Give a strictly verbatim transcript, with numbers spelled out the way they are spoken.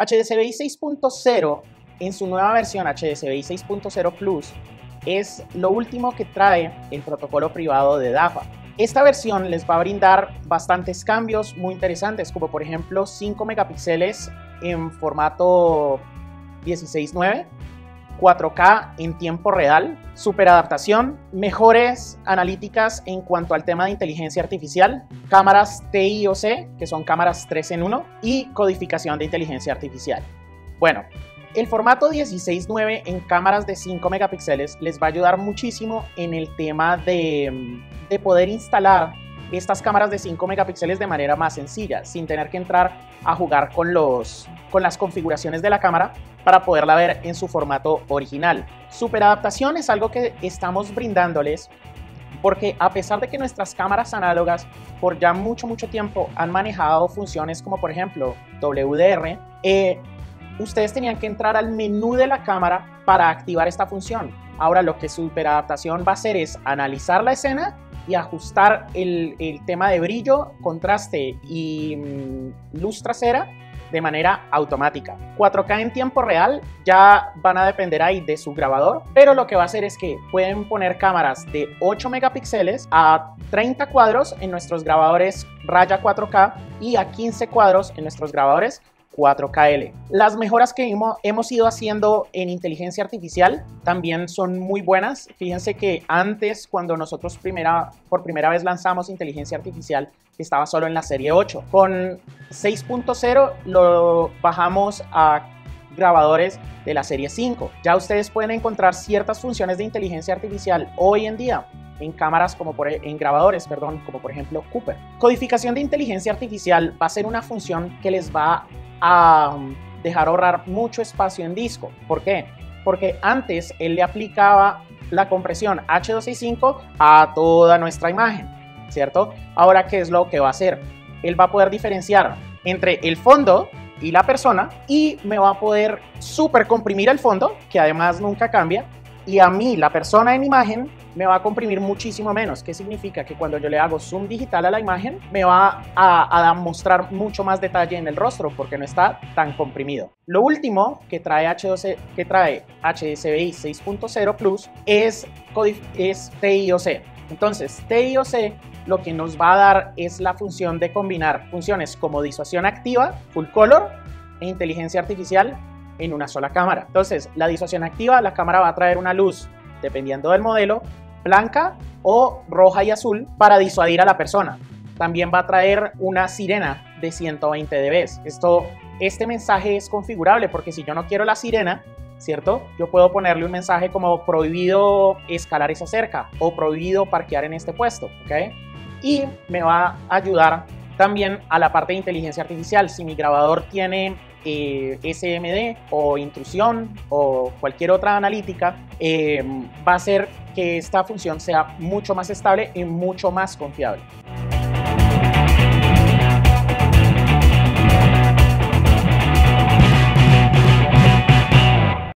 H D C V I seis punto cero en su nueva versión H D C V I seis punto cero Plus es lo último que trae el protocolo privado de Dahua. Esta versión les va a brindar bastantes cambios muy interesantes, como por ejemplo cinco megapíxeles en formato dieciséis nueve, cuatro K en tiempo real, superadaptación, mejores analíticas en cuanto al tema de inteligencia artificial, cámaras T I O C, que son cámaras tres en uno, y codificación de inteligencia artificial. Bueno, el formato dieciséis nueve en cámaras de cinco megapíxeles les va a ayudar muchísimo en el tema de, de poder instalar estas cámaras de cinco megapíxeles de manera más sencilla, sin tener que entrar a jugar con, los, con las configuraciones de la cámara para poderla ver en su formato original. Superadaptación es algo que estamos brindándoles porque a pesar de que nuestras cámaras análogas por ya mucho, mucho tiempo han manejado funciones como por ejemplo W D R, eh, ustedes tenían que entrar al menú de la cámara para activar esta función. Ahora lo que Superadaptación va a hacer es analizar la escena y ajustar el, el tema de brillo, contraste y mmm, luz trasera de manera automática. cuatro K en tiempo real ya van a depender ahí de su grabador, pero lo que va a hacer es que pueden poner cámaras de ocho megapíxeles a treinta cuadros en nuestros grabadores raya cuatro K y a quince cuadros en nuestros grabadores cuatro K L. Las mejoras que hemos ido haciendo en inteligencia artificial también son muy buenas. Fíjense que antes, cuando nosotros primera, por primera vez lanzamos inteligencia artificial, estaba solo en la serie ocho. Con seis punto cero lo bajamos a grabadores de la serie cinco. Ya ustedes pueden encontrar ciertas funciones de inteligencia artificial hoy en día en cámaras como por, en grabadores, perdón, como por ejemplo Cooper. Codificación de inteligencia artificial va a ser una función que les va a a dejar ahorrar mucho espacio en disco. ¿Por qué? Porque antes él le aplicaba la compresión H doscientos sesenta y cinco a toda nuestra imagen, ¿cierto? Ahora, ¿qué es lo que va a hacer? Él va a poder diferenciar entre el fondo y la persona y me va a poder super comprimir el fondo, que además nunca cambia, y a mí, la persona en imagen, me va a comprimir muchísimo menos. ¿Qué significa? Que cuando yo le hago zoom digital a la imagen, me va a, a mostrar mucho más detalle en el rostro porque no está tan comprimido. Lo último que trae, H doce, que trae H D C V I seis punto cero Plus es, es T I O C. Entonces, T I O C lo que nos va a dar es la función de combinar funciones como disuasión activa, full color e inteligencia artificial en una sola cámara. Entonces, la disuasión activa, la cámara va a traer una luz, dependiendo del modelo, blanca o roja y azul para disuadir a la persona. También va a traer una sirena de ciento veinte decibelios. Esto, este mensaje es configurable porque si yo no quiero la sirena, ¿cierto? Yo puedo ponerle un mensaje como prohibido escalar esa cerca o prohibido parquear en este puesto, ¿ok? Y me va a ayudar también a la parte de inteligencia artificial. Si mi grabador tiene Eh, S M D o intrusión o cualquier otra analítica, eh, va a hacer que esta función sea mucho más estable y mucho más confiable.